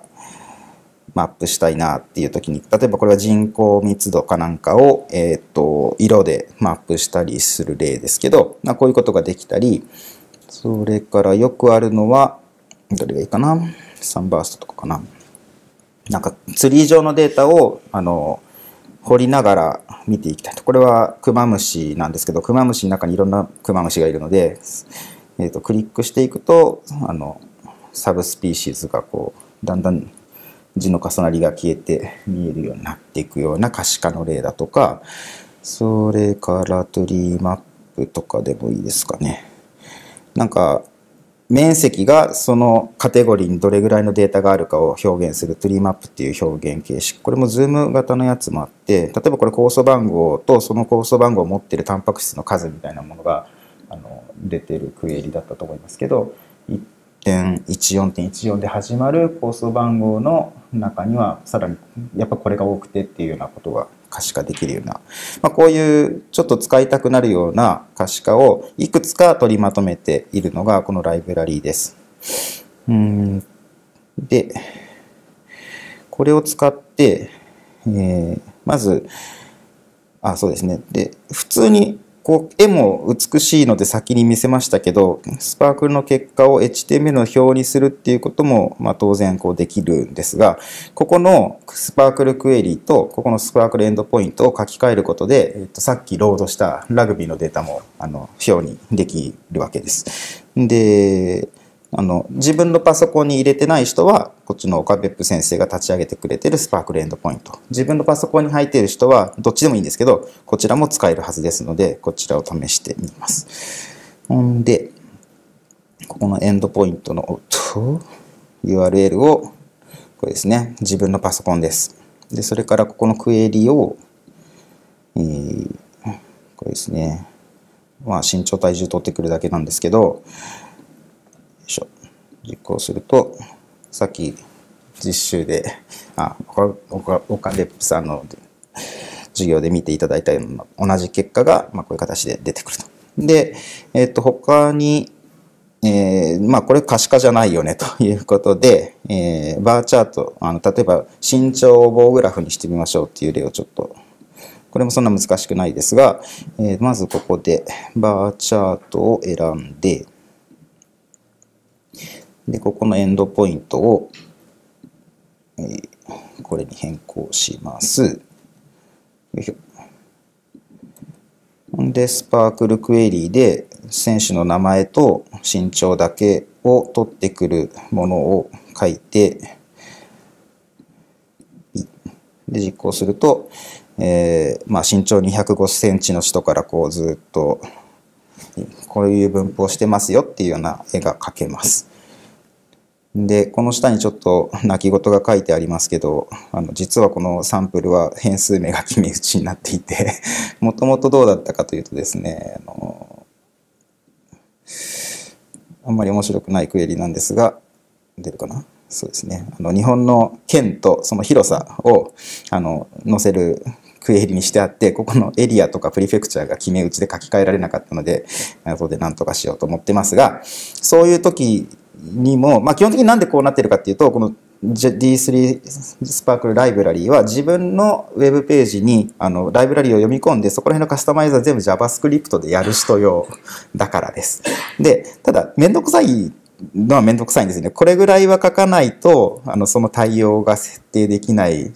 マップしたいなっていう時に、例えばこれは人口密度かなんかを、えっと、色でマップしたりする例ですけど、こういうことができたり、それからよくあるのは、どれがいいかな？サンバーストとかかな。なんかツリー上のデータをあの掘りながら見ていきたいと。これはクマムシなんですけど、クマムシの中にいろんなクマムシがいるので、えーと、クリックしていくとあのサブスピーシーズがこうだんだん字の重なりが消えて見えるようになっていくような可視化の例だとか、それからトリーマップとかでもいいですかね。なんか面積がそのカテゴリーにどれぐらいのデータがあるかを表現するトリーマップっていう表現形式。これもズーム型のやつもあって、例えばこれ酵素番号とその酵素番号を持っているタンパク質の数みたいなものがあの出てるクエリだったと思いますけど、いちてんいちよんてんいちよん で始まる酵素番号の中にはさらにやっぱこれが多くてっていうようなことが可視化できるような、まあ、こういうちょっと使いたくなるような可視化をいくつか取りまとめているのがこのライブラリーです。うんで、これを使って、えー、まず、あ、そうですね。で、普通にこう絵も美しいので先に見せましたけど、スパークルの結果を エイチティーエムエル の表にするっていうことも、まあ、当然こうできるんですが、ここのスパークルクエリとここのスパークルエンドポイントを書き換えることで、えっと、さっきロードしたラグビーのデータもあの表にできるわけです。で、あの自分のパソコンに入れてない人はこっちの岡別府先生が立ち上げてくれてるスパークルエンドポイント、自分のパソコンに入っている人はどっちでもいいんですけど、こちらも使えるはずですので、こちらを試してみます。ほんでここのエンドポイントの ユーアールエル をこれですね、自分のパソコンです。でそれからここのクエリを、えー、これですね、まあ身長体重取ってくるだけなんですけど、実行すると、さっき実習で、あ、岡別府さんの授業で見ていただいたような同じ結果が、まあ、こういう形で出てくると。で、えっと、他に、えー、まあ、これ可視化じゃないよねということで、えー、バーチャート、あの、例えば身長を棒グラフにしてみましょうっていう例をちょっと、これもそんな難しくないですが、えー、まずここでバーチャートを選んで、で、ここのエンドポイントを、えー、これに変更します。よいしょ。で、スパークルクエリーで選手の名前と身長だけを取ってくるものを書いて、で、実行すると、えー、まあ、身長にひゃくごセンチの人からこうずっと、こういう分布をしてますよっていうような絵が描けます。で、この下にちょっと泣き言が書いてありますけど、あの実はこのサンプルは変数名が決め打ちになっていて、もともとどうだったかというとですね、あのあんまり面白くないクエリなんですが、出るかな、そうですね、あの日本の県とその広さをあの載せるクエリにしてあって、ここのエリアとかプリフェクチャーが決め打ちで書き換えられなかったので、後で何とかしようと思ってますが、そういう時にも、まあ、基本的になんでこうなってるかっていうと、この ディースリー スパークルライブラリーは自分のウェブページにあのライブラリーを読み込んで、そこら辺のカスタマイズは全部 ジャバスクリプト でやる人用だからです。で、ただめんどくさいのはめんどくさいんですね。これぐらいは書かないとあのその対応が設定できない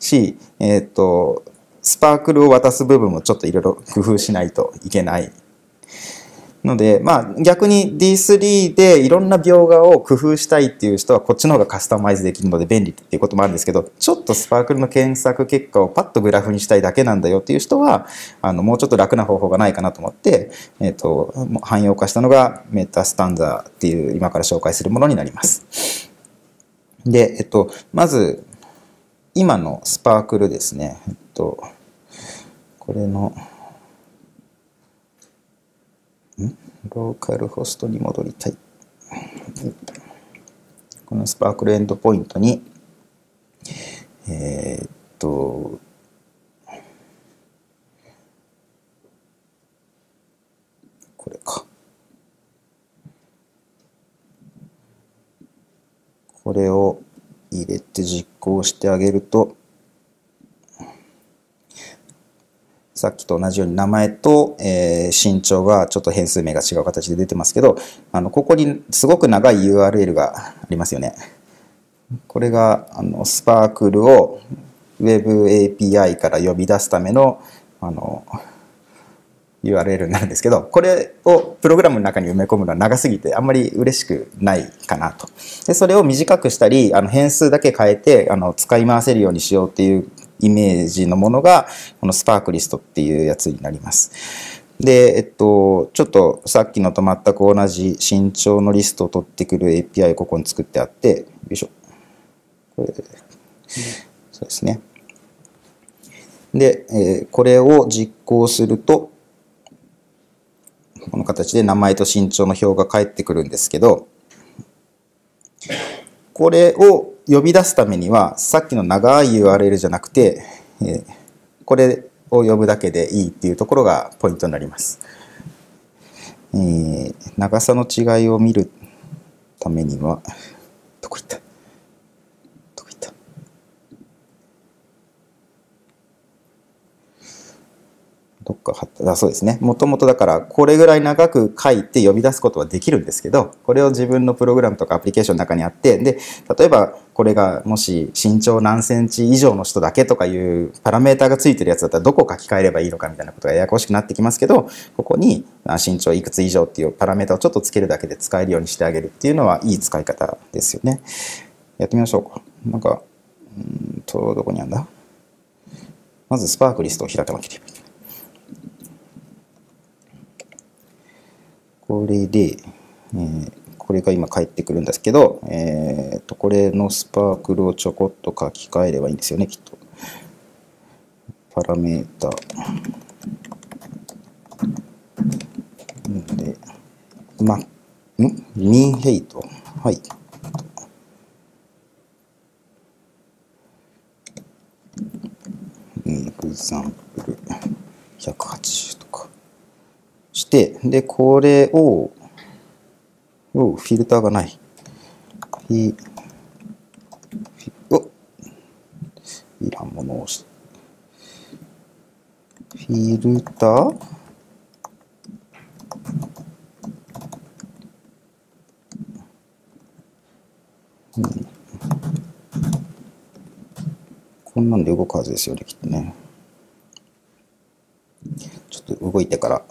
し、えっとスパークルを渡す部分もちょっといろいろ工夫しないといけない。ので、まあ逆に ディースリー でいろんな描画を工夫したいっていう人はこっちの方がカスタマイズできるので便利っていうこともあるんですけど、ちょっとスパークルの検索結果をパッとグラフにしたいだけなんだよっていう人は、あのもうちょっと楽な方法がないかなと思って、えっと、汎用化したのがメタスタンザーっていう今から紹介するものになります。で、えっと、まず今のスパークルですね。えっと、これのローカルホストに戻りたい。このスパークルエンドポイントに、えー、っと、これか。これを入れて実行してあげると、さっきと同じように名前と、えー、身長がちょっと変数名が違う形で出てますけど、あのここにすごく長い ユーアールエル がありますよね。これがあのスパークルを ウェブエーピーアイ から呼び出すための、あの ユーアールエル になるんですけど、これをプログラムの中に埋め込むのは長すぎてあんまり嬉しくないかなと。でそれを短くしたり、あの変数だけ変えてあの使い回せるようにしようっていうイメージのものが、このスパークリストっていうやつになります。で、えっと、ちょっとさっきのと全く同じ身長のリストを取ってくる エーピーアイ をここに作ってあって、よいしょ。これ、そうですね。で、えー、これを実行すると、この形で名前と身長の表が返ってくるんですけど、これを呼び出すためには、さっきの長い ユーアールエル じゃなくて、えー、これを呼ぶだけでいいっていうところがポイントになります。えー、長さの違いを見るためには、どこ行った?どこ行った?どっか貼った。あ、そうですね。もともとだから、これぐらい長く書いて呼び出すことはできるんですけど、これを自分のプログラムとかアプリケーションの中にあって、で、例えば、これがもし身長何センチ以上の人だけとかいうパラメータがついてるやつだったらどこ書き換えればいいのかみたいなことがややこしくなってきますけど、ここに身長いくつ以上っていうパラメータをちょっとつけるだけで使えるようにしてあげるっていうのはいい使い方ですよね。やってみましょうか。なんか、うんと、どこにあるんだ?まずスパークリストを開かなければいけない。これで、えーこれが今返ってくるんですけど、えー、とこれのスパークルをちょこっと書き換えればいいんですよね、きっと。パラメータ。で、ま、ん?ミンヘイト。はい。エグザンプルひゃくはちじゅうとか。して、で、これを、おフィルターがない。フィおいらんものをし。フィルターうん。こんなんで動くはずですよね、きっとね。ちょっと動いてから。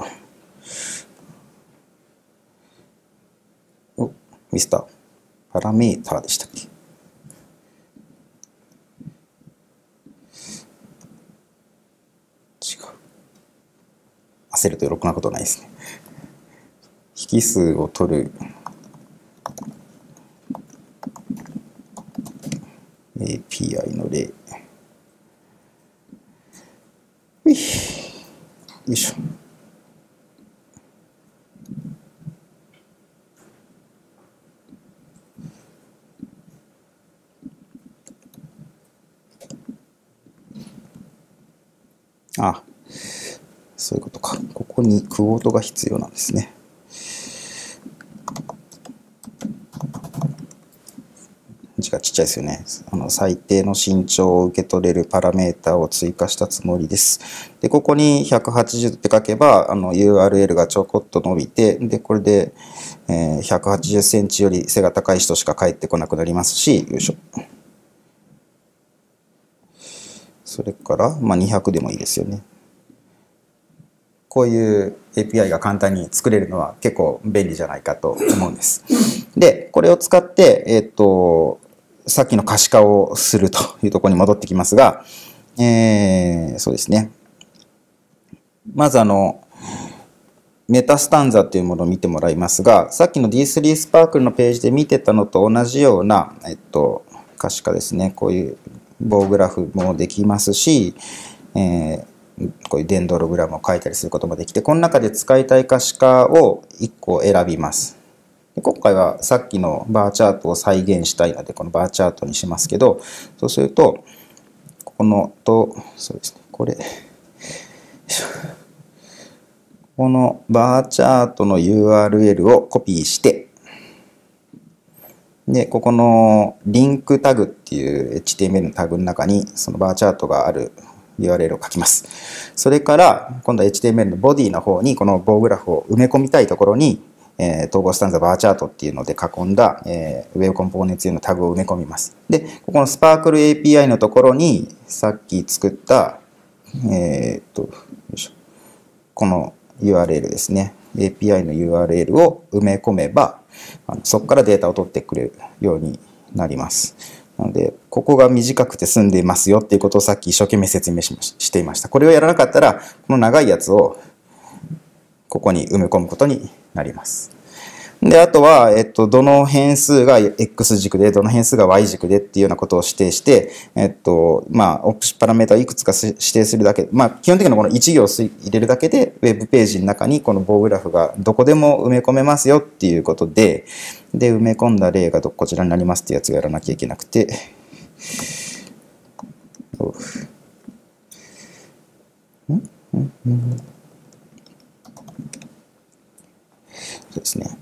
ミスター。パラメーターでしたっけ?違う。焦るとろくなことないですね。引数を取る。あ、そういうことか。ここにクォートが必要なんですね。字がちっちゃいですよね。あの最低の身長を受け取れるパラメータを追加したつもりです。で、ここにひゃくはちじゅうって書けば、あの ユーアールエル がちょこっと伸びて、で、これで、えー、ひゃくはちじゅっセンチより背が高い人しか返ってこなくなりますし、よいしょ。それから、まあ、にひゃくでもいいですよね。こういう エーピーアイ が簡単に作れるのは結構便利じゃないかと思うんです。で、これを使って、えっと、さっきの可視化をするというところに戻ってきますが、えー、そうですね。まずあの、メタスタンザというものを見てもらいますが、さっきの ディースリー スパークルのページで見てたのと同じような、えっと、可視化ですね。こういう棒グラフもできますし、えー、こういうデンドログラムを書いたりすることもできて、この中で使いたい可視化をいっこ選びます。で、今回はさっきのバーチャートを再現したいので、このバーチャートにしますけど、そうすると、ここのと、そうですね、これ、このバーチャートの ユーアールエル をコピーして、で、ここのリンクタグっていう エイチティーエムエル のタグの中に、そのバーチャートがあるユーアールエル を書きます。それから、今度は エイチティーエムエル のボディの方に、この棒グラフを埋め込みたいところに、えー、統合スタンザバーチャートっていうので囲んだ、えー、ウェブコンポーネンツ用のタグを埋め込みます。で、ここのスパークル エーピーアイ のところに、さっき作った、えー、っと、よいしょ、この ユーアールエル ですね。エーピーアイ の ユーアールエル を埋め込めば、あのそこからデータを取ってくれるようになります。なので、ここが短くて済んでいますよっていうことをさっき一生懸命説明しまし、していました。これをやらなかったら、この長いやつをここに埋め込むことになります。で、あとは、えっと、どの変数が X 軸で、どの変数が Y 軸でっていうようなことを指定して、えっと、まあ、オプションパラメータをいくつか指定するだけ、まあ、基本的にこのいち行入れるだけで、ウェブページの中にこの棒グラフがどこでも埋め込めますよっていうことで、で、埋め込んだ例がこちらになりますっていうやつをやらなきゃいけなくて、んんんそうですね。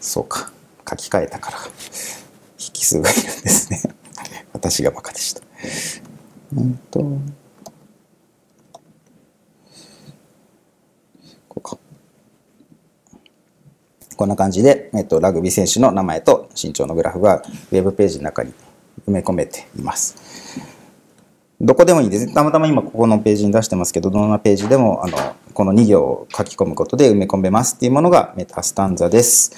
そうか、書き換えたから引数がいるんですね。私がバカでした。うんと、こうか。こんな感じで、えっと、ラグビー選手の名前と身長のグラフがウェブページの中に埋め込めています。どこでもいいです。たまたま今ここのページに出してますけど、どんなページでもあのこのに行を書き込むことで埋め込めますっていうものがメタスタンザです。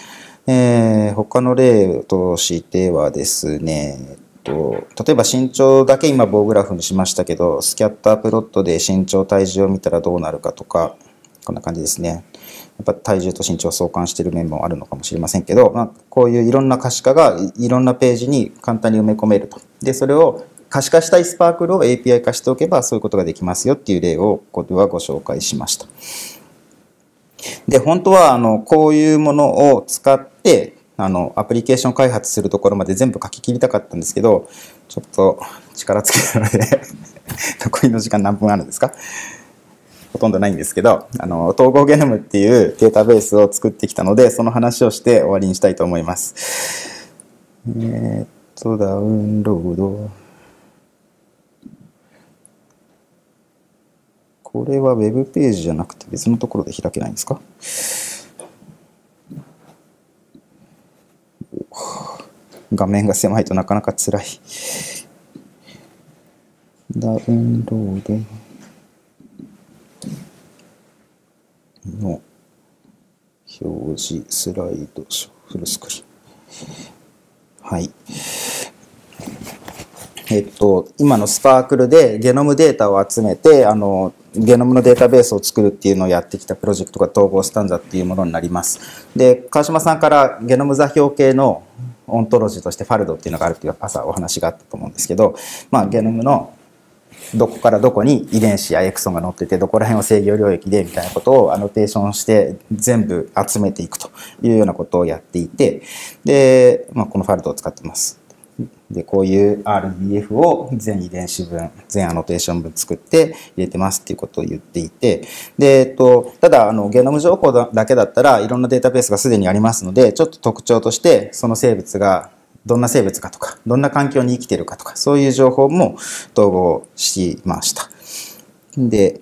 えー、他の例としてはですね、えっと、例えば身長だけ今棒グラフにしましたけど、スキャッタープロットで身長体重を見たらどうなるかとか、こんな感じですね。やっぱ体重と身長を相関している面もあるのかもしれませんけど、まあ、こういういろんな可視化がいろんなページに簡単に埋め込めると。で、それを可視化したいスパークルを エーピーアイ 化しておけばそういうことができますよっていう例をここではご紹介しました。で、本当はあのこういうものを使ってあのアプリケーション開発するところまで全部書き切りたかったんですけど、ちょっと力つけたので残りの時間何分あるんですか？ほとんどないんですけど、あの統合ゲノムっていうデータベースを作ってきたので、その話をして終わりにしたいと思います。えーっとダウンロード。これは Web ページじゃなくて別のところで開けないんですか？画面が狭いとなかなかつらい。ダウンロードの表示スライドショーフルスクリーン。はい。えっと、今のスパークルでゲノムデータを集めて、あの、ゲノムのデータベースを作るっていうのをやってきたプロジェクトが統合スタンザっていうものになります。で、川島さんからゲノム座標系のオントロジーとしてファルドっていうのがあるっていう朝お話があったと思うんですけど、まあ、ゲノムのどこからどこに遺伝子やエクソンが載ってて、どこら辺を制御領域でみたいなことをアノテーションして全部集めていくというようなことをやっていて、で、まあ、このファルトを使ってます。で、こういう アールディーエフ を全遺伝子分、全アノテーション分作って入れてますっていうことを言っていて、で、えっと、ただ、あの、ゲノム情報だけだったらいろんなデータベースがすでにありますので、ちょっと特徴として、その生物がどんな生物かとか、どんな環境に生きてるかとか、そういう情報も統合しました。で、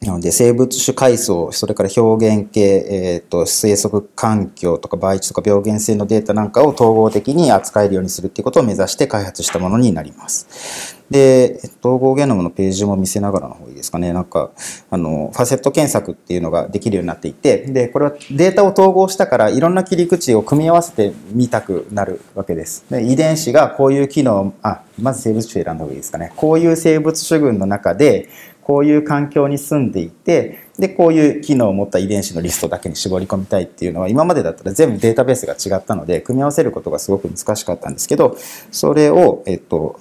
なので生物種階層、それから表現系、えーと、生息環境とか培地とか病原性のデータなんかを統合的に扱えるようにするっていうことを目指して開発したものになります。で、統合ゲノムのページも見せながらの方がいいですかね。なんか、あの、ファセット検索っていうのができるようになっていて、で、これはデータを統合したからいろんな切り口を組み合わせてみたくなるわけです。で、遺伝子がこういう機能、あ、まず生物種選んだ方がいいですかね。こういう生物種群の中で、こういう環境に住んでいて、で、こういう機能を持った遺伝子のリストだけに絞り込みたいっていうのは、今までだったら全部データベースが違ったので、組み合わせることがすごく難しかったんですけど、それを、えっと、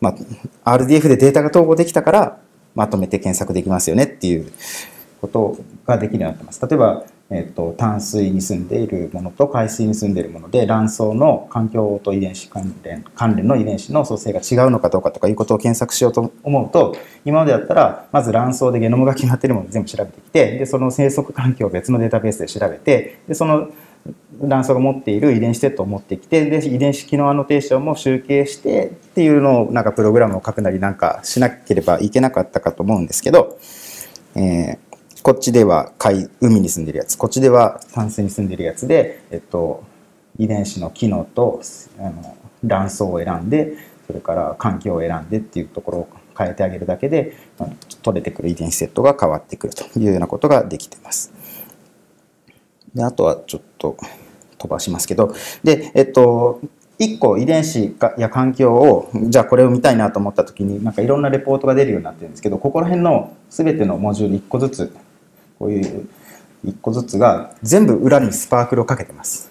まあ、アールディーエフ でデータが統合できたから、まとめて検索できますよねっていうことができるようになってます。例えば、えっと、淡水に住んでいるものと海水に住んでいるもので、卵巣の環境と遺伝子関連、関連の遺伝子の組成が違うのかどうかとかいうことを検索しようと思うと、今までだったら、まず卵巣でゲノムが決まっているものを全部調べてきて、で、その生息環境を別のデータベースで調べて、で、その卵巣が持っている遺伝子セットを持ってきて、で、遺伝子機能アノテーションも集計してっていうのを、なんかプログラムを書くなりなんかしなければいけなかったかと思うんですけど、えーこっちでは海、海に住んでるやつ、こっちでは淡水に住んでるやつで、えっと、遺伝子の機能とあの卵巣を選んで、それから環境を選んでっていうところを変えてあげるだけで、取れてくる遺伝子セットが変わってくるというようなことができてます。で、あとはちょっと飛ばしますけど、で、えっと、いっこ遺伝子や環境を、じゃあこれを見たいなと思った時に、なんかいろんなレポートが出るようになってるんですけど、ここら辺の全てのモジュールいっこずつ、こういういっこずつが全部裏にスパークルをかけてます。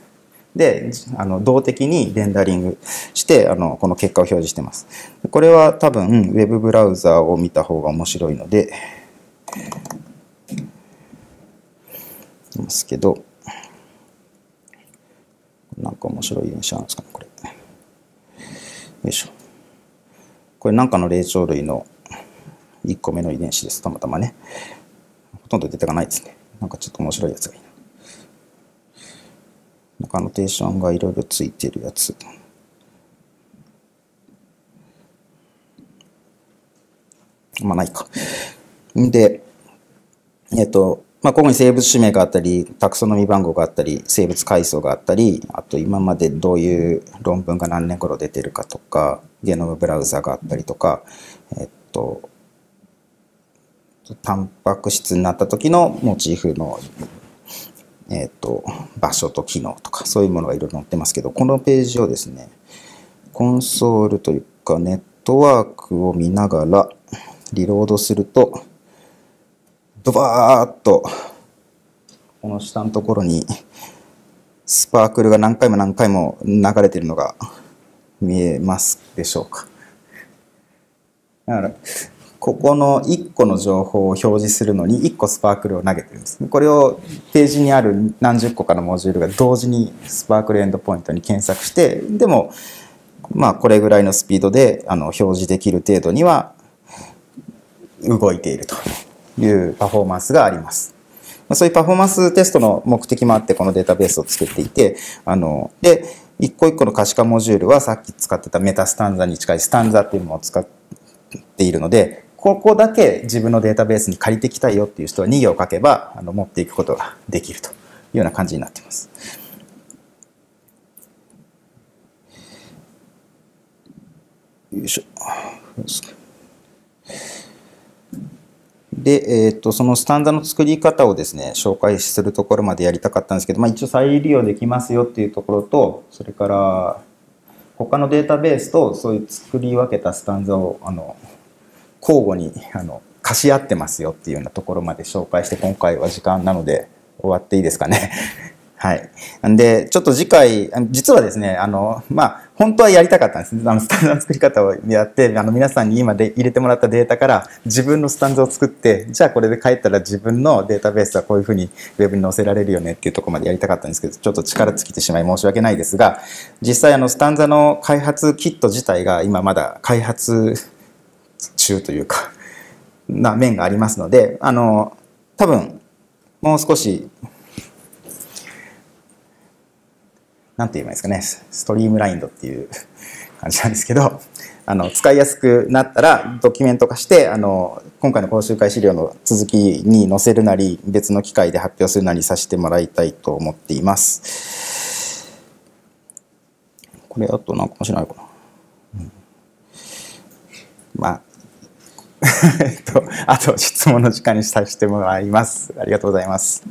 で、あの動的にレンダリングしてあのこの結果を表示してます。これは多分ウェブブラウザーを見た方が面白いので、いますけど、なんか面白い電車なんですかね、これ。よいしょ。これなんかの霊長類のいっこめの遺伝子です、たまたまね。ほとんど出てかないですね。なんかちょっと面白いやつがいいな。なんかアノテーションがいろいろついてるやつ。まあないか。んで、えっと、まあここに生物種名があったり、タクソノミ番号があったり、生物階層があったり、あと今までどういう論文が何年頃出てるかとか、ゲノムブラウザがあったりとか、えっと、タンパク質になった時のモチーフの、えー、と場所と機能とかそういうものがいろいろ載ってますけど、このページをですね、コンソールというかネットワークを見ながらリロードすると、ドバーッとこの下のところにスパークルが何回も何回も流れているのが見えますでしょうか。だからここのいっこの情報を表示するのにいっこスパークルを投げてるんです。これをページにある何十個かのモジュールが同時にスパークルエンドポイントに検索して、でも、まあこれぐらいのスピードであの表示できる程度には動いているというパフォーマンスがあります。そういうパフォーマンステストの目的もあってこのデータベースを作っていて、あの、で、一個一個の可視化モジュールはさっき使ってたメタスタンザに近いスタンザっていうものを使っているので、ここだけ自分のデータベースに借りてきたいよっていう人はにぎょう書けばあの持っていくことができるというような感じになっています。よいしょ。で、えーと、そのスタンダの作り方をですね、紹介するところまでやりたかったんですけど、まあ、一応再利用できますよっていうところと、それから他のデータベースとそういう作り分けたスタンダをあの交互にあの貸し合ってますよっていうようなところまで紹介して、今回は時間なので終わっていいですかね。はい。んで、ちょっと次回、実はですね、あの、まあ、本当はやりたかったんですね。あのスタンズの作り方をやって、あの皆さんに今で入れてもらったデータから自分のスタンズを作って、じゃあこれで帰ったら自分のデータベースはこういうふうにウェブに載せられるよねっていうところまでやりたかったんですけど、ちょっと力尽きてしまい申し訳ないですが、実際あのスタンズの開発キット自体が今まだ開発中というか、な面がありますので、あの、多分もう少し、なんて言えばいいですかね、ストリームラインドっていう感じなんですけど、あの使いやすくなったらドキュメント化して、あの今回の講習会資料の続きに載せるなり別の機会で発表するなりさせてもらいたいと思っています。これあとなんか面白いのかな、うん、まあえっとあと質問の時間にさせてもらいます。ありがとうございます。